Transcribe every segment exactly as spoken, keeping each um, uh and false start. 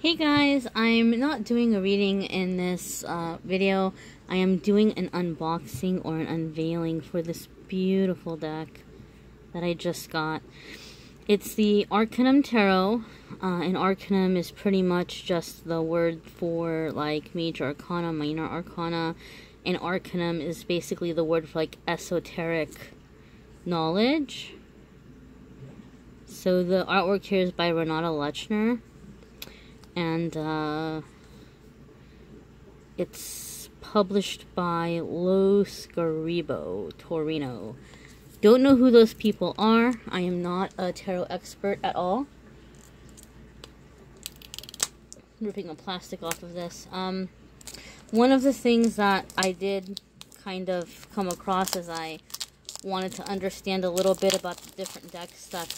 Hey guys, I'm not doing a reading in this uh, video. I am doing an unboxing or an unveiling for this beautiful deck that I just got. It's the Arcanum Tarot, uh, and Arcanum is pretty much just the word for like Major Arcana, Minor Arcana, and Arcanum is basically the word for like esoteric knowledge. So the artwork here is by Renata Lechner. And uh, it's published by Los Garibos Torino. Don't know who those people are. I am not a tarot expert at all. I'm ripping the plastic off of this. Um, one of the things that I did kind of come across as I wanted to understand a little bit about the different decks that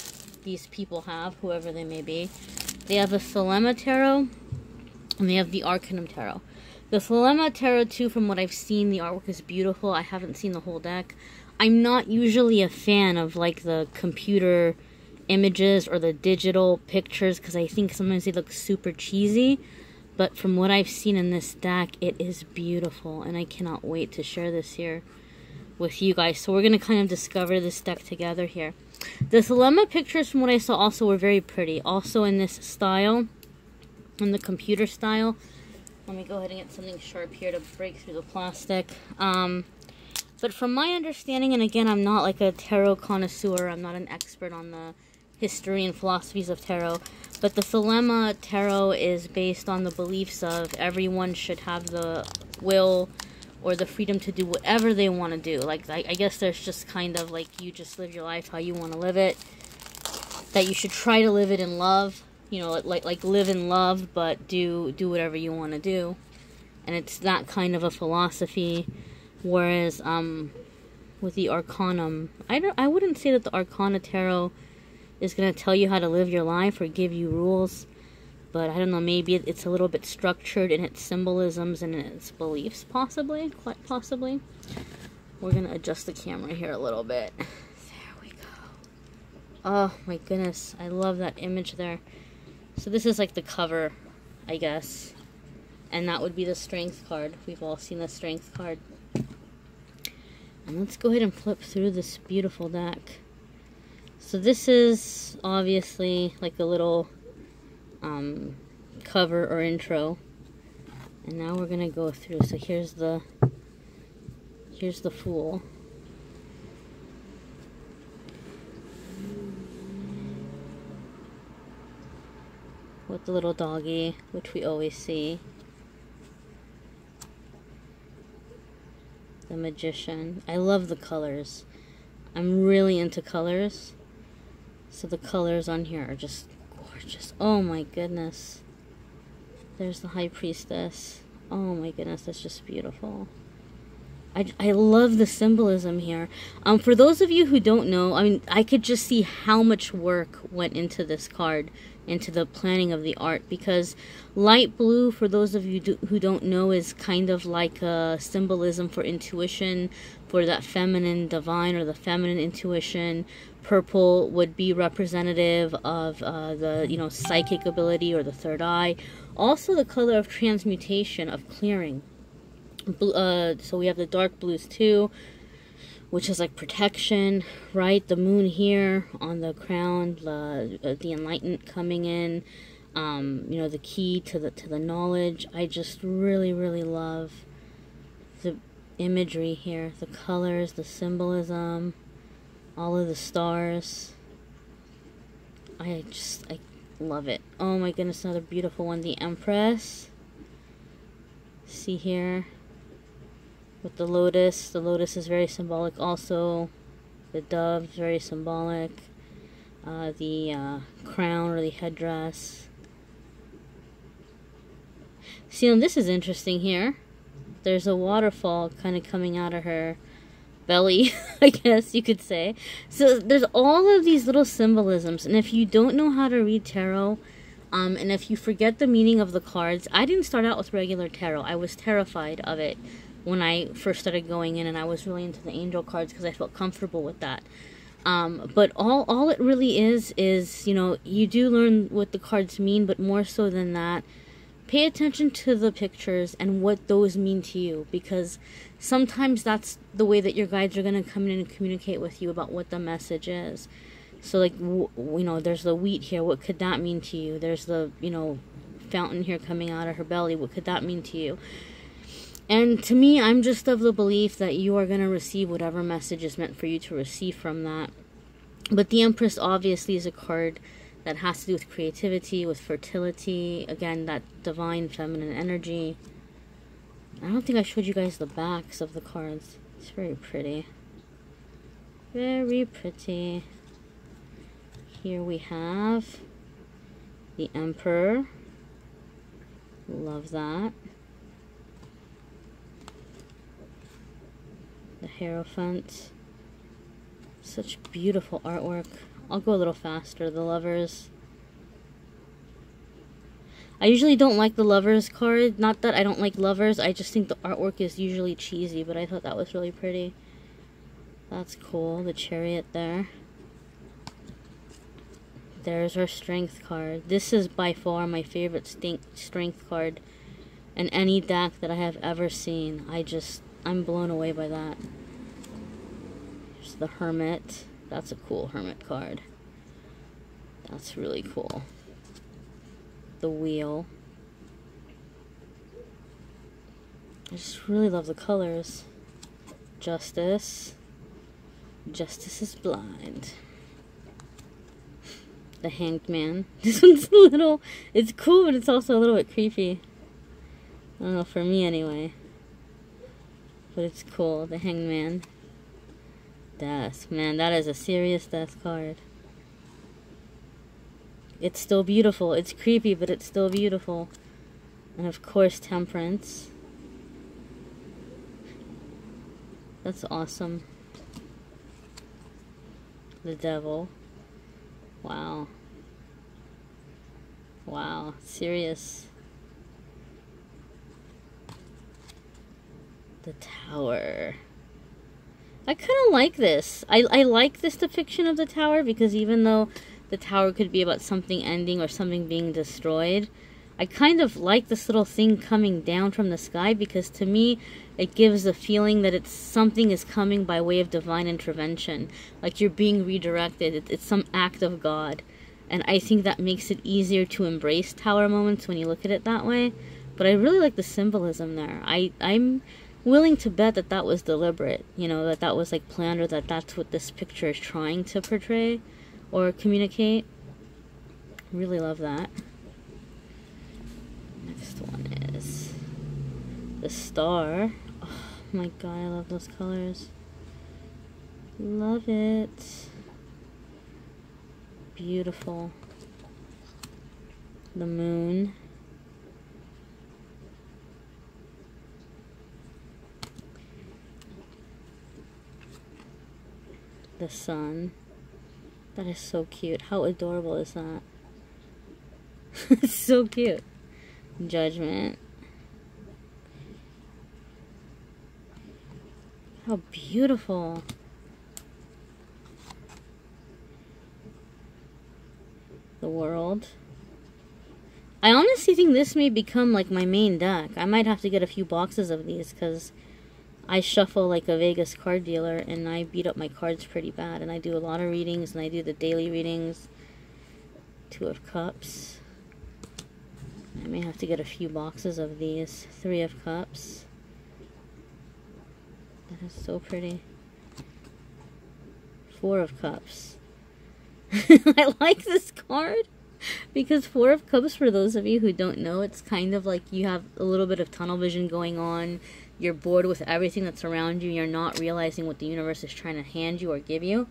these people have, whoever they may be. They have a Thelema Tarot, and they have the Arcanum Tarot. The Thelema Tarot, too, from what I've seen, the artwork is beautiful. I haven't seen the whole deck. I'm not usually a fan of, like, the computer images or the digital pictures, because I think sometimes they look super cheesy. But from what I've seen in this deck, it is beautiful, and I cannot wait to share this here with you guys. So we're going to kind of discover this deck together here. The Thelema pictures from what I saw also were very pretty. Also in this style, in the computer style. Let me go ahead and get something sharp here to break through the plastic. Um, but from my understanding, and again, I'm not like a tarot connoisseur. I'm not an expert on the history and philosophies of tarot. But the Thelema Tarot is based on the beliefs of everyone should have the will or the freedom to do whatever they want to do. Like, I, I guess there's just kind of like, you just live your life how you want to live it. That you should try to live it in love. You know, like like live in love, but do, do whatever you want to do. And it's that kind of a philosophy. Whereas, um, with the Arcanum, I, don't, I wouldn't say that the Arcana Tarot is going to tell you how to live your life or give you rules. But I don't know, maybe it's a little bit structured in its symbolisms and in its beliefs, possibly, quite possibly. We're going to adjust the camera here a little bit. There we go. Oh my goodness, I love that image there. So this is like the cover, I guess. And that would be the Strength card. We've all seen the Strength card. And let's go ahead and flip through this beautiful deck. So this is obviously like a little um cover or intro, and now we're gonna go through. So here's the here's the Fool, with the little doggy, which we always see, the Magician. I love the colors. I'm really into colors, so the colors on here are just Just, oh my goodness. There's the High Priestess. Oh my goodness, that's just beautiful. I, I love the symbolism here. Um, for those of you who don't know, I mean, I could just see how much work went into this card, into the planning of the art, because light blue, for those of you do, who don't know, is kind of like a symbolism for intuition, for that feminine divine or the feminine intuition. Purple would be representative of uh, the, you know, psychic ability or the third eye. Also the color of transmutation, of clearing. Blue, uh, so we have the dark blues too, which is like protection, right? The moon here on the crown, the, the enlightened coming in, um, you know, the key to the to the knowledge. I just really, really love the imagery here, the colors, the symbolism, all of the stars. I just, I love it. Oh my goodness, another beautiful one, the Empress. See here. With the lotus, the lotus is very symbolic also. The dove is very symbolic. Uh, the uh, crown or the headdress. See, and this is interesting here. There's a waterfall kind of coming out of her belly, I guess you could say. So there's all of these little symbolisms. And if you don't know how to read tarot, um, and if you forget the meaning of the cards, I didn't start out with regular tarot. I was terrified of it when I first started going in, and I was really into the angel cards because I felt comfortable with that. Um, but all, all it really is, is, you know, you do learn what the cards mean, but more so than that, pay attention to the pictures and what those mean to you, because sometimes that's the way that your guides are going to come in and communicate with you about what the message is. So, like, w you know, there's the wheat here. What could that mean to you? There's the, you know, fountain here coming out of her belly. What could that mean to you? And to me, I'm just of the belief that you are going to receive whatever message is meant for you to receive from that. But the Empress obviously is a card that has to do with creativity, with fertility. Again, that divine feminine energy. I don't think I showed you guys the backs of the cards. It's very pretty. Very pretty. Here we have the Emperor. Love that. The Hierophant. Such beautiful artwork. I'll go a little faster. The Lovers. I usually don't like the Lovers card. Not that I don't like lovers. I just think the artwork is usually cheesy. But I thought that was really pretty. That's cool. The Chariot there. There's our Strength card. This is by far my favorite Strength card in any deck that I have ever seen. I just, I'm blown away by that. There's the Hermit. That's a cool Hermit card. That's really cool. The Wheel. I just really love the colors. Justice. Justice is blind. The Hanged Man. This one's a little, it's cool, but it's also a little bit creepy. I don't know, for me anyway. But it's cool, the Hanged Man. Death. Man, that is a serious death card. It's still beautiful. It's creepy, but it's still beautiful. And of course, Temperance. That's awesome. The Devil. Wow. Wow, serious. The Tower. I kind of like this. I, I like this depiction of the Tower, because even though the Tower could be about something ending or something being destroyed, I kind of like this little thing coming down from the sky, because to me, it gives the feeling that it's something is coming by way of divine intervention. Like you're being redirected. It, it's some act of God. And I think that makes it easier to embrace Tower moments when you look at it that way. But I really like the symbolism there. I, I'm willing to bet that that was deliberate. You know, that that was like planned, or that that's what this picture is trying to portray or communicate. Really love that. Next one is the Star. Oh my god, I love those colors. Love it. Beautiful. The Moon. The Sun. That is so cute. How adorable is that? It's so cute. Judgment. How beautiful. The World. I honestly think this may become like my main deck. I might have to get a few boxes of these, because I shuffle like a Vegas card dealer, and I beat up my cards pretty bad. And I do a lot of readings, and I do the daily readings. Two of Cups. I may have to get a few boxes of these. Three of Cups. That is so pretty. Four of Cups. I like this card, because Four of Cups, for those of you who don't know, it's kind of like you have a little bit of tunnel vision going on. You're bored with everything that's around you. You're not realizing what the universe is trying to hand you or give you.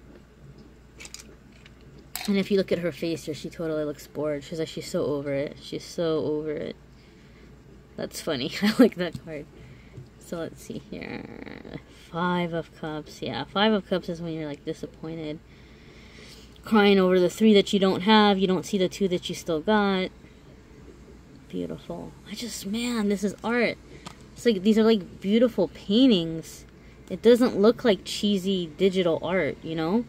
And if you look at her face here, she totally looks bored. She's like, she's so over it. She's so over it. That's funny. I like that card. So let's see here. Five of Cups. Yeah, Five of Cups is when you're like disappointed. Crying over the three that you don't have. You don't see the two that you still got. Beautiful. I just, man, this is art. It's like, these are like beautiful paintings. It doesn't look like cheesy digital art, you know?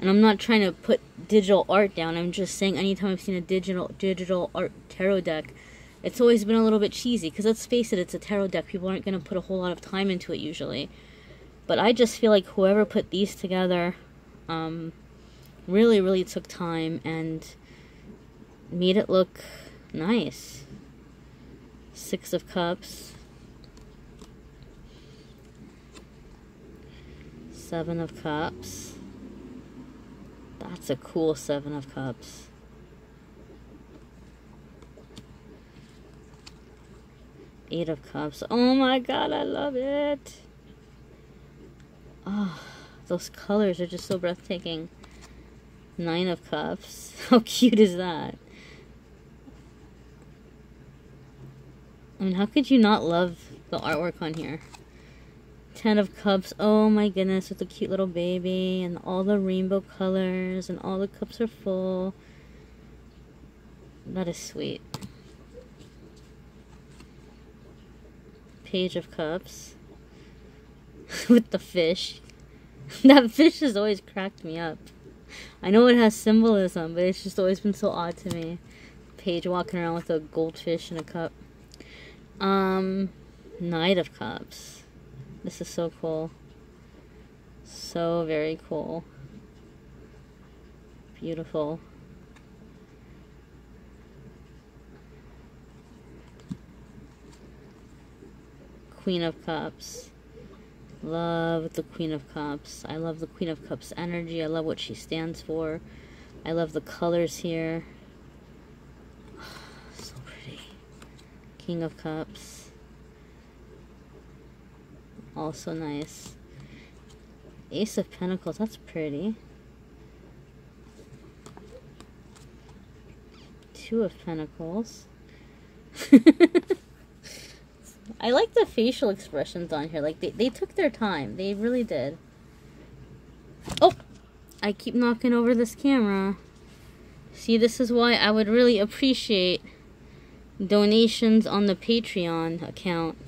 And I'm not trying to put digital art down. I'm just saying anytime I've seen a digital digital art tarot deck, it's always been a little bit cheesy. Because let's face it, it's a tarot deck. People aren't going to put a whole lot of time into it usually. But I just feel like whoever put these together um, really, really took time and made it look nice. Six of Cups. Seven of Cups. That's a cool Seven of Cups. Eight of Cups. Oh my god, I love it. Oh, those colors are just so breathtaking. Nine of Cups. How cute is that? I mean, how could you not love the artwork on here? Ten of Cups. Oh my goodness, with the cute little baby and all the rainbow colors and all the cups are full. That is sweet. Page of Cups. With the fish. That fish has always cracked me up. I know it has symbolism, but it's just always been so odd to me. Page walking around with a goldfish in a cup. Um, Knight of Cups. This is so cool. So very cool. Beautiful. Queen of Cups. Love the Queen of Cups. I love the Queen of Cups energy. I love what she stands for. I love the colors here. So pretty. King of Cups. Also nice. Ace of Pentacles. That's pretty. Two of Pentacles. I like the facial expressions on here. Like, they, they took their time. They really did. Oh! I keep knocking over this camera. See, this is why I would really appreciate donations on the Patreon account.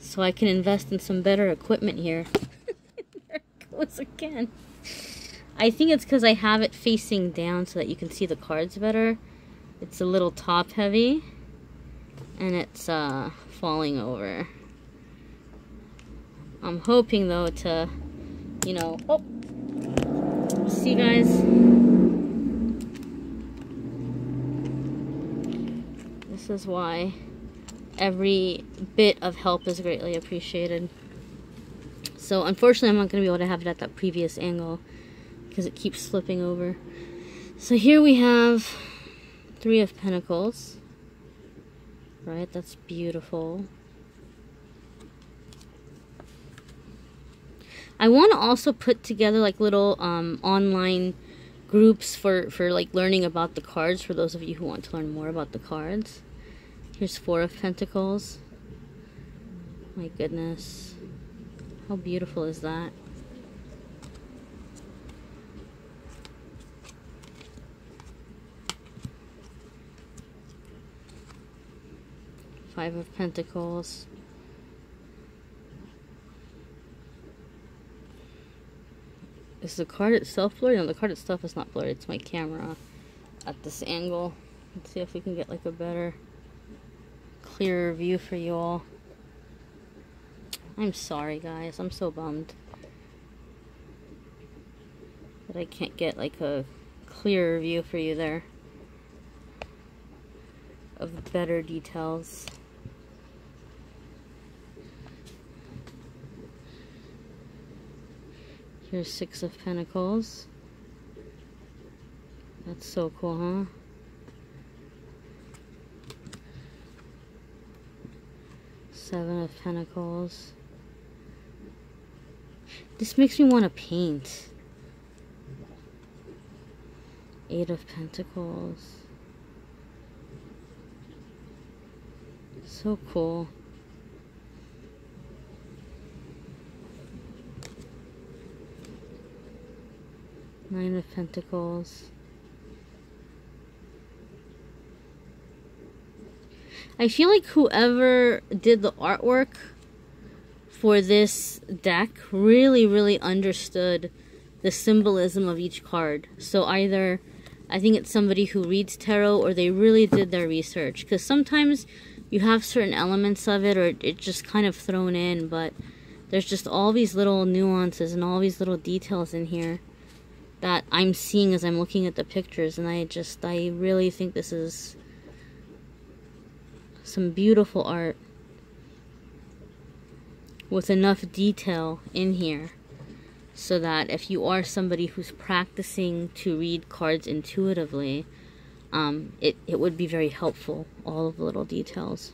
So I can invest in some better equipment here. There it goes again. I think it's because I have it facing down so that you can see the cards better. It's a little top heavy. And it's, uh... falling over. I'm hoping though to, you know, oh, see guys, this is why every bit of help is greatly appreciated. So unfortunately I'm not going to be able to have it at that previous angle because it keeps slipping over. So here we have Three of Pentacles. Right, that's beautiful. I want to also put together like little um, online groups for, for like learning about the cards for those of you who want to learn more about the cards. Here's Four of Pentacles. My goodness. How beautiful is that? Five of Pentacles. Is the card itself blurry? No, the card itself is not blurry. It's my camera at this angle. Let's see if we can get like a better, clearer view for you all. I'm sorry guys. I'm so bummed that I can't get like a clearer view for you there of the better details. Here's Six of Pentacles. That's so cool, huh? Seven of Pentacles. This makes me want to paint. Eight of Pentacles. So cool. Nine of Pentacles. I feel like whoever did the artwork for this deck really, really understood the symbolism of each card. So either, I think it's somebody who reads tarot or they really did their research. Because sometimes you have certain elements of it or it's just kind of thrown in. But there's just all these little nuances and all these little details in here that I'm seeing as I'm looking at the pictures. And I just, I really think this is some beautiful art with enough detail in here so that if you are somebody who's practicing to read cards intuitively, um, it, it would be very helpful, all of the little details.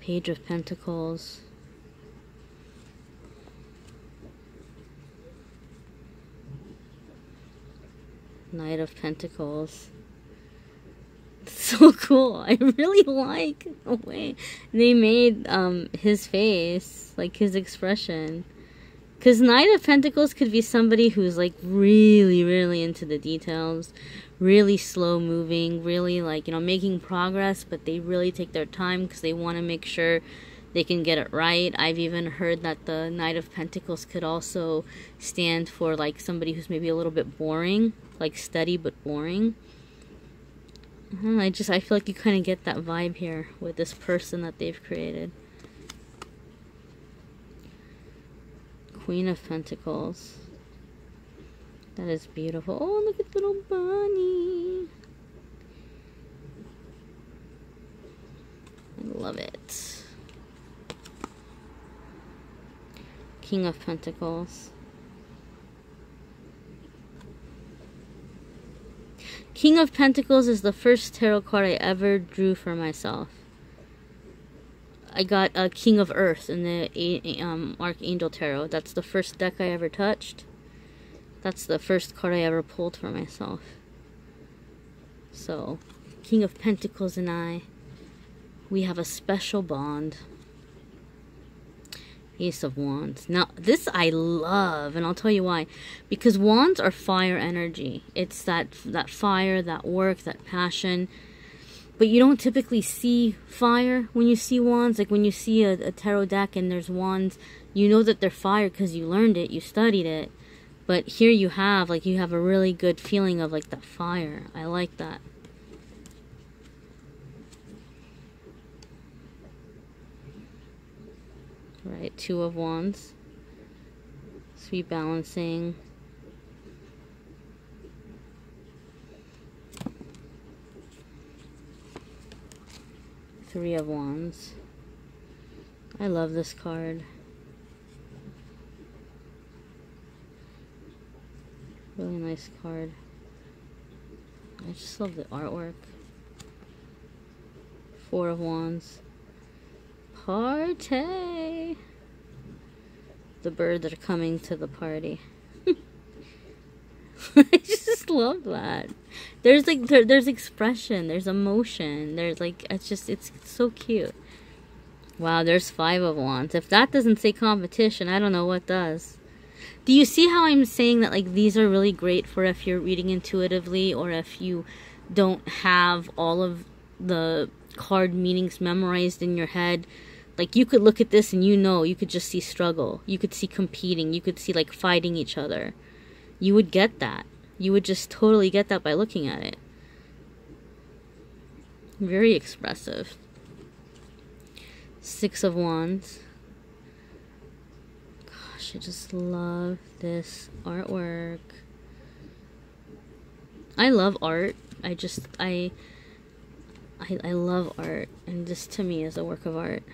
Page of Pentacles. Knight of Pentacles. So cool. I really like the way they made um, his face, like his expression. Because Knight of Pentacles could be somebody who's like really, really into the details, really slow moving, really like, you know, making progress, but they really take their time because they want to make sure they can get it right. I've even heard that the Knight of Pentacles could also stand for like somebody who's maybe a little bit boring, like steady but boring. I don't know, I just, I feel like you kind of get that vibe here with this person that they've created. Queen of Pentacles. That is beautiful. Oh, look at little bunny. I love it. King of Pentacles. King of Pentacles is the first tarot card I ever drew for myself. I got a King of Earth in the um, Archangel Tarot. That's the first deck I ever touched. That's the first card I ever pulled for myself. So, King of Pentacles and I, we have a special bond. Ace of Wands. Now, this I love, and I'll tell you why. Because wands are fire energy. It's that, that fire, that work, that passion. But you don't typically see fire when you see wands. Like when you see a, a tarot deck and there's wands, you know that they're fire because you learned it, you studied it. But here you have, like, you have a really good feeling of, like, that fire. I like that. Right, Two of Wands. It's rebalancing. Three of Wands. I love this card. Really nice card. I just love the artwork. Four of Wands. Party! The birds are coming to the party. I just love that. There's like there, there's expression, there's emotion, there's like, it's just, it's so cute. Wow, there's Five of Wands. If that doesn't say competition, I don't know what does. Do you see how I'm saying that, like, these are really great for if you're reading intuitively or if you don't have all of the card meanings memorized in your head? Like, you could look at this and you know, you could just see struggle. You could see competing. You could see, like, fighting each other. You would get that. You would just totally get that by looking at it. Very expressive. Six of Wands. Gosh, I just love this artwork. I love art. I just, I... I, I love art, and this to me is a work of art.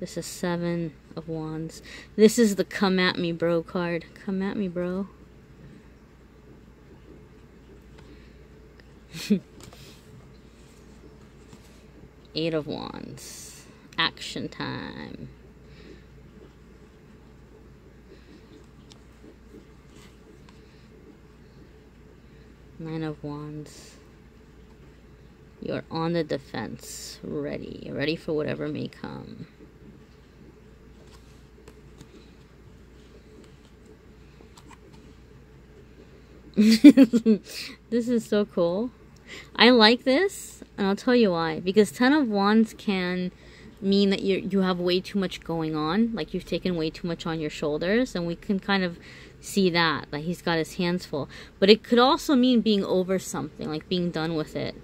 This is Seven of Wands. This is the come at me bro card. Come at me bro. Eight of Wands. Action time. Nine of Wands. You're on the defense, ready, ready for whatever may come. This is so cool. I like this, and I'll tell you why. Because Ten of Wands can mean that you you have way too much going on, like you've taken way too much on your shoulders, and we can kind of see that, like he's got his hands full. But it could also mean being over something, like being done with it.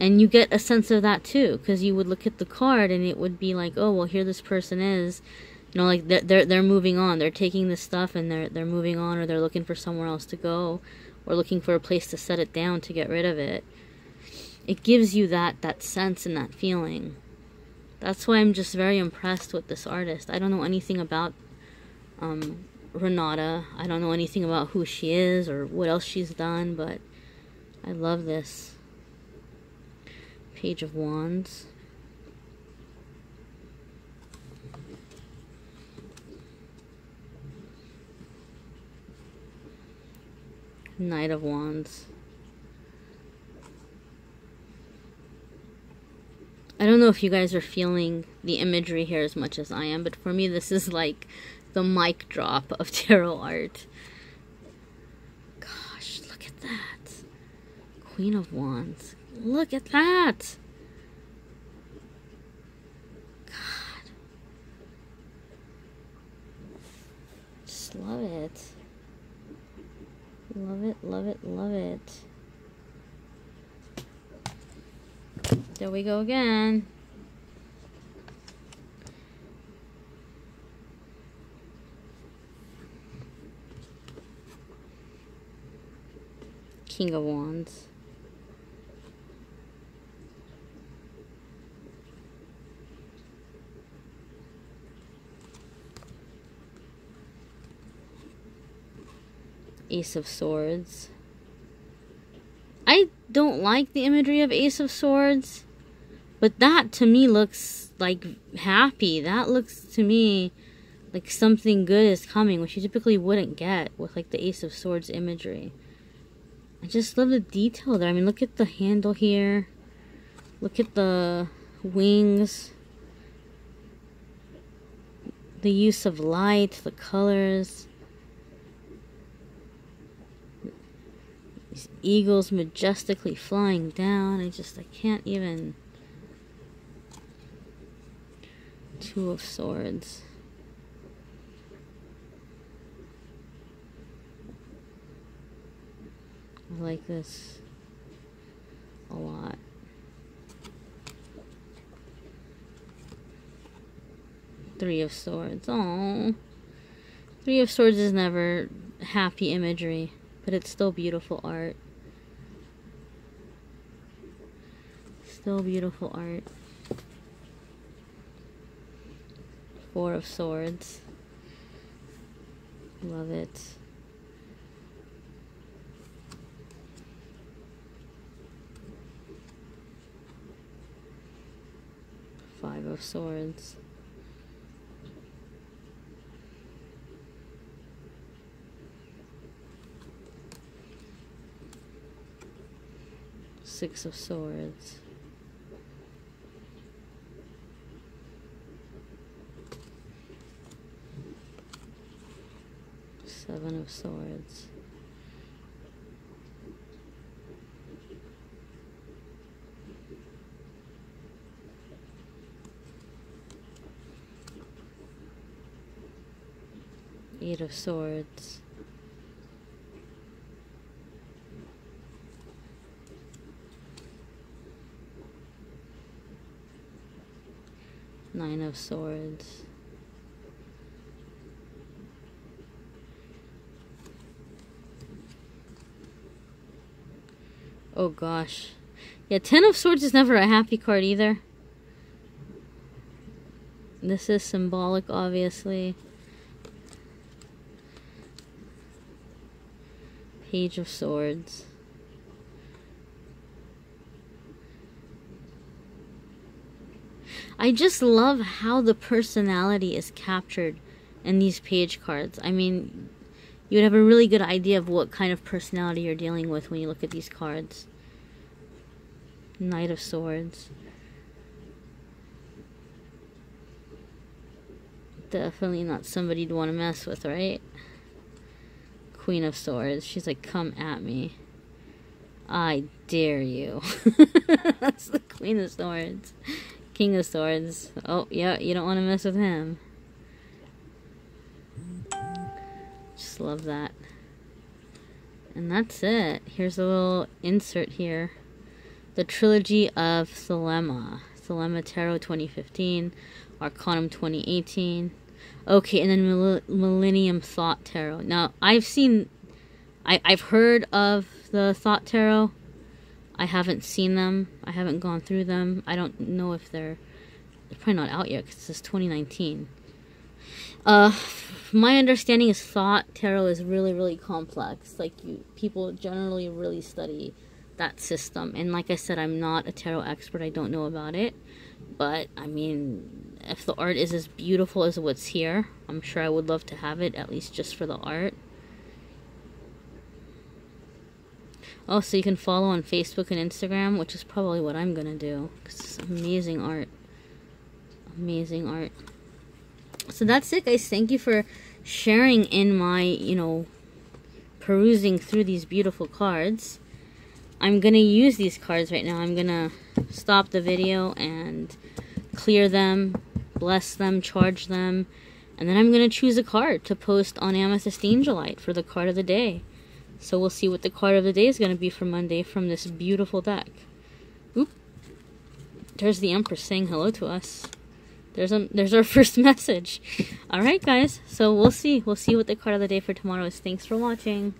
And you get a sense of that too, because you would look at the card and it would be like, oh, well, here this person is, you know, like they're, they're, they're moving on. They're taking this stuff and they're, they're moving on, or they're looking for somewhere else to go, or looking for a place to set it down to get rid of it. It gives you that, that sense and that feeling. That's why I'm just very impressed with this artist. I don't know anything about um, Renata. I don't know anything about who she is or what else she's done, but I love this. Page of Wands. Knight of Wands. I don't know if you guys are feeling the imagery here as much as I am, but for me this is like the mic drop of tarot art. Gosh, look at that. Queen of Wands. Look at that. God. Just love it. Love it, love it, love it. There we go again. King of Wands. Ace of Swords. I don't like the imagery of Ace of Swords, but that to me looks like happy. That looks to me like something good is coming, which you typically wouldn't get with like the Ace of Swords imagery. I just love the detail there. I mean, look at the handle here. Look at the wings. The use of light, the colors. These eagles majestically flying down. I just, I can't even. Two of Swords. I like this a lot. Three of Swords. Aww. Three of Swords is never happy imagery, but it's still beautiful art. Still beautiful art. Four of Swords. Love it. Five of Swords. Six of Swords. Seven of Swords. Eight of Swords. Nine of Swords. Oh gosh. Yeah, Ten of Swords is never a happy card either. This is symbolic, obviously. Page of Swords. I just love how the personality is captured in these page cards. I mean, you would have a really good idea of what kind of personality you're dealing with when you look at these cards. Knight of Swords. Definitely not somebody you'd want to mess with, right? Queen of Swords. She's like, come at me. I dare you. That's the Queen of Swords. King of Swords. Oh, yeah, you don't want to mess with him. Just love that. And that's it. Here's a little insert here. The Trilogy of Thelema. Thelema Tarot twenty fifteen. Arcanum twenty eighteen. Okay, and then Mill Millennium Thought Tarot. Now, I've seen... I I've heard of the Thought Tarot. I haven't seen them. I haven't gone through them. I don't know if they're... They're probably not out yet because it's twenty nineteen. Uh, my understanding is Thought Tarot is really, really complex. Like, you, people generally really study that system. And like I said, I'm not a tarot expert. I don't know about it. But, I mean, if the art is as beautiful as what's here, I'm sure I would love to have it, at least just for the art. Oh, so you can follow on Facebook and Instagram, which is probably what I'm going to do. Because it's amazing art. Amazing art. So that's it, guys. Thank you for sharing in my, you know, perusing through these beautiful cards. I'm going to use these cards right now. I'm going to stop the video and clear them, bless them, charge them. And then I'm going to choose a card to post on Amethyst Angel Light for the card of the day. So we'll see what the card of the day is going to be for Monday from this beautiful deck. Oop. There's the Empress saying hello to us. There's a, there's our first message. Alright guys, so we'll see. We'll see what the card of the day for tomorrow is. Thanks for watching.